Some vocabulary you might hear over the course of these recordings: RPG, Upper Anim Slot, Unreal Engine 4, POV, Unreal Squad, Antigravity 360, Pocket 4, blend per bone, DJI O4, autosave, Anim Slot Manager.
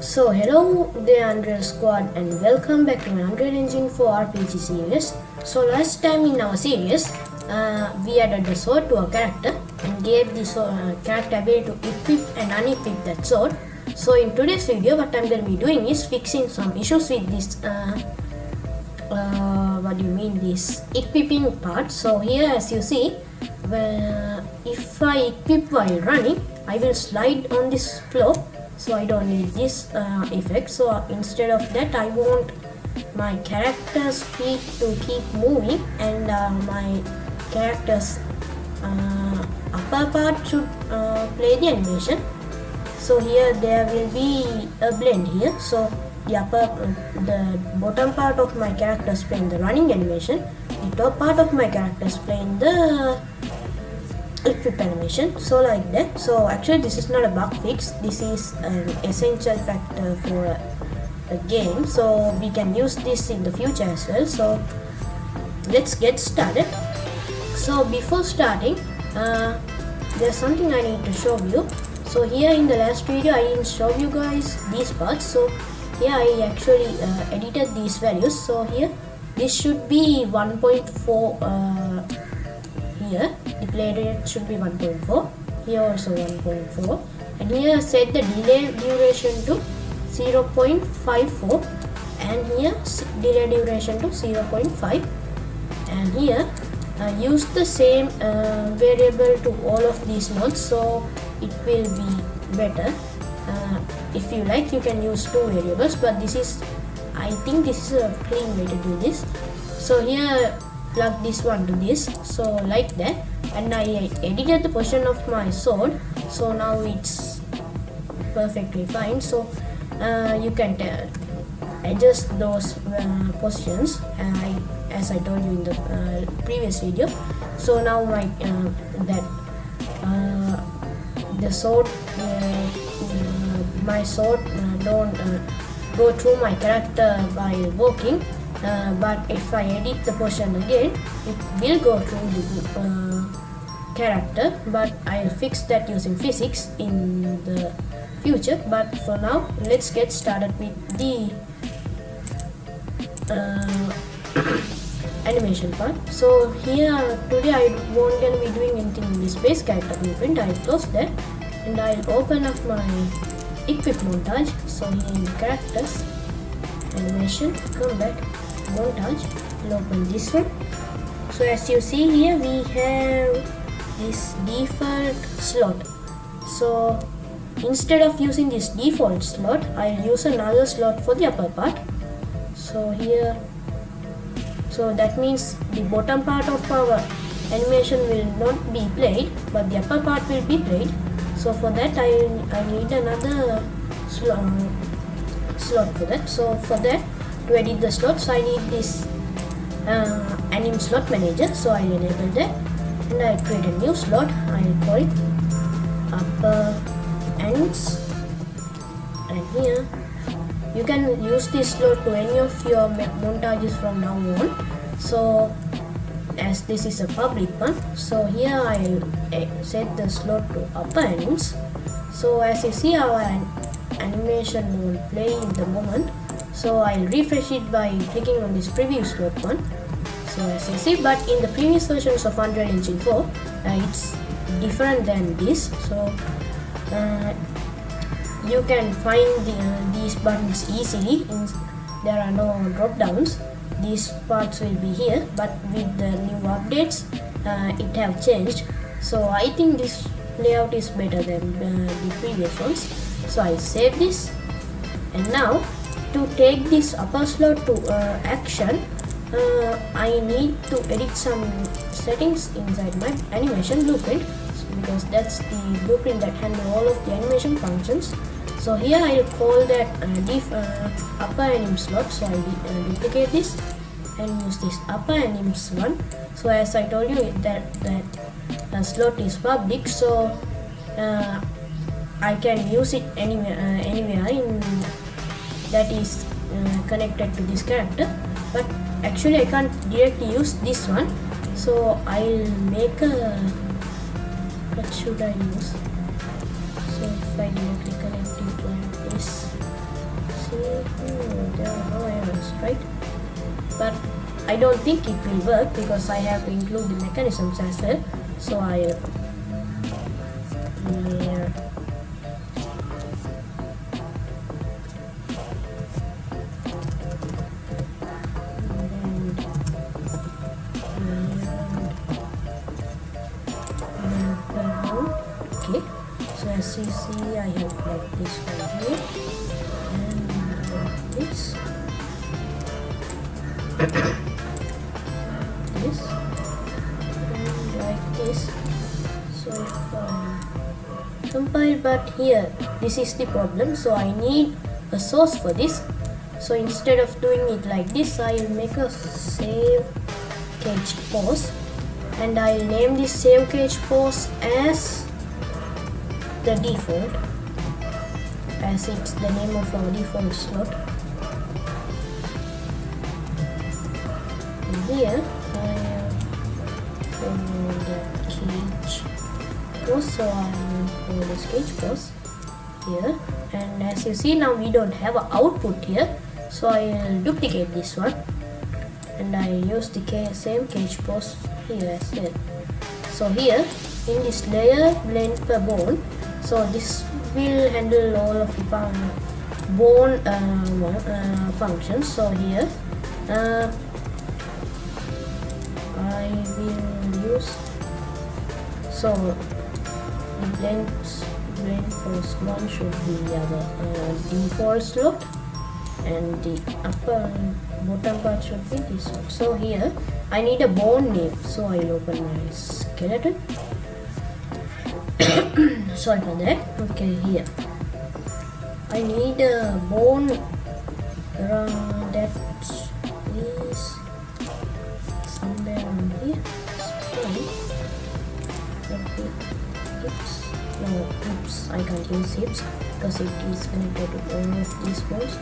So hello there Unreal Squad and welcome back to my Unreal Engine 4 RPG series. So last time in our series, we added the sword to our character and gave the character ability to equip and unequip that sword. So in today's video, what I'm going to be doing is fixing some issues with this this equipping part. So here, as you see, if I equip while running, I will slide on this floor, so I don't need this effect. So instead of that, I want my character's feet to keep moving, and my character's upper part should play the animation. So here there will be a blend here, so the bottom part of my character is playing the running animation, the top part of my character is playing the equip animation, so like that. So actually this is not a bug fix, this is an essential factor for a game, so we can use this in the future as well. So let's get started. So before starting, there's something I need to show you. So here in the last video I didn't show you guys these parts, so here I actually edited these values. So here this should be 1.4, here the play rate should be 1.4, here also 1.4, and here set the delay duration to 0.54, and here delay duration to 0.5, and here use the same variable to all of these nodes, so it will be better. If you like, you can use two variables, but this is, I think this is a clean way to do this. So here plug this one to this, so like that, and I edited the position of my sword, so now it's perfectly fine. So you can adjust those positions as I told you in the previous video. So now my my sword don't go through my character while walking, but if I edit the position again, it will go through the character, but I'll fix that using physics in the future. But for now, let's get started with the animation part. So here today I won't gonna be doing anything in this base character blueprint. I'll close that and I'll open up my equip montage. So in characters animation, combat montage, I'll open this one. So as you see here, we have this default slot. So instead of using this default slot, I'll use another slot for the upper part. So here, so that means the bottom part of our animation will not be played, but the upper part will be played. So for that I need another slot for that. So for that, to edit the slots, I need this Anim Slot Manager. So I'll enable that and I'll create a new slot. I'll call it Upper Anim, and here you can use this slot to any of your montages from now on. So as this is a public one, so here I'll set the slot to upper anims. So as you see, our animation won't play in the moment, so I'll refresh it by clicking on this preview slot one. So as you see, but in the previous versions of Unreal Engine 4, it's different than this. So you can find these buttons easily, there are no drop downs. These parts will be here, but with the new updates it have changed. So I think this layout is better than the previous ones. So I'll save this, and now to take this upper slot to action, I need to edit some settings inside my animation blueprint, because that's the blueprint that handles all of the animation functions. So here I will call that upper anim slot. So I duplicate this and use this upper anims one. So as I told you that slot is public, so I can use it anywhere that is connected to this character. But actually I can't directly use this one, so I'll make a, what should I use? So if I directly connect it like this, all elements, right? But I don't think it will work because I have to include the mechanisms as well. So I layer. Okay, so as you see, I have like this one here and this, this, and like this. So if compile, but here this is the problem. So I need a source for this. So instead of doing it like this, I'll make a save cage pose, and I'll name this save cage pose as the default, as it's the name of our default slot. And here I have the cage pose, so I will call this cage pose here, and as you see now we don't have an output here, so I will duplicate this one and I will use the same cage pose here as well. So here in this layer blend per bone, so this will handle all of the bone functions. So here I will use, so the blend first one should be our default slot, and the upper bottom part should be this one. So here I need a bone name, so I will open my skeleton. Sorry for that. Okay, here I need a bone around that is somewhere around here. Oops, I can't use hips because it is connected to all of these bones.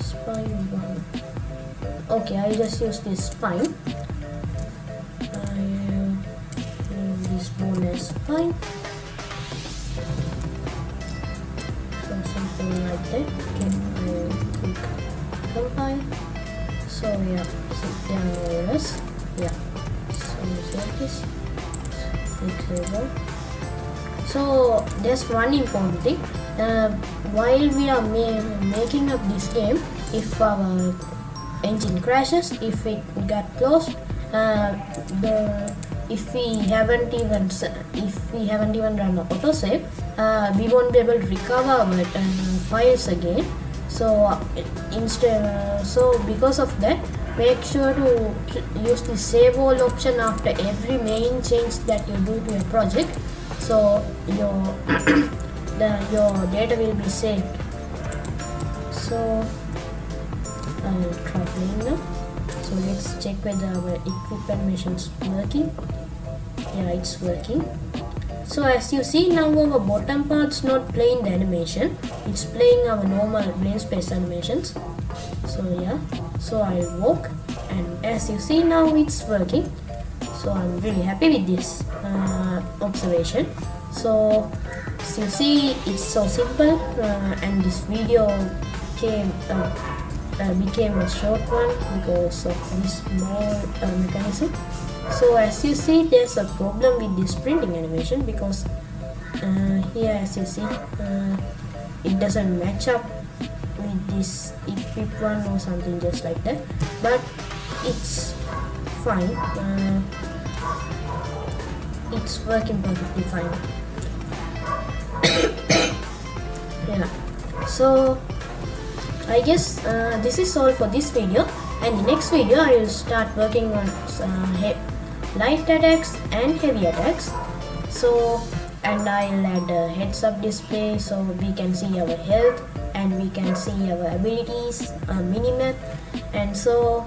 Spine one. Okay, I just use this spine. Spine, so something like that. Can I click compile? So yeah, sit down layers. Yeah, so like this. So there's one important thing. While we are making up this game, if our engine crashes, if it got closed, if we haven't even run the autosave, we won't be able to recover our files again. So because of that, make sure to use the save all option after every main change that you do to your project, so your data will be saved. So I'll try playing now. So let's check whether our equipment machine is working. Yeah, it's working. So as you see now, our bottom part's not playing the animation, it's playing our normal plane space animations. So yeah, so I'll walk, and as you see now it's working. So I'm really happy with this observation. So as you see, it's so simple, and this video became a short one because of this small mechanism. So as you see, there's a problem with this printing animation because here as you see, it doesn't match up with this equip one or something just like that, but it's fine. It's working perfectly fine. Yeah, so I guess this is all for this video, and the next video I will start working on light attacks and heavy attacks. So, and I'll add a heads up display so we can see our health and we can see our abilities, minimap, and so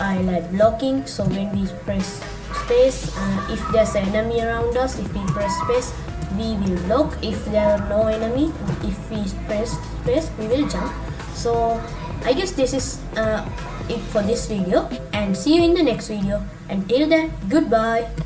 I'll add blocking, so when we press space, if there's an enemy around us, if we press space we will block, if there are no enemy, if we press space we will jump. So I guess this is it for this video, and see you in the next video. Until then, goodbye.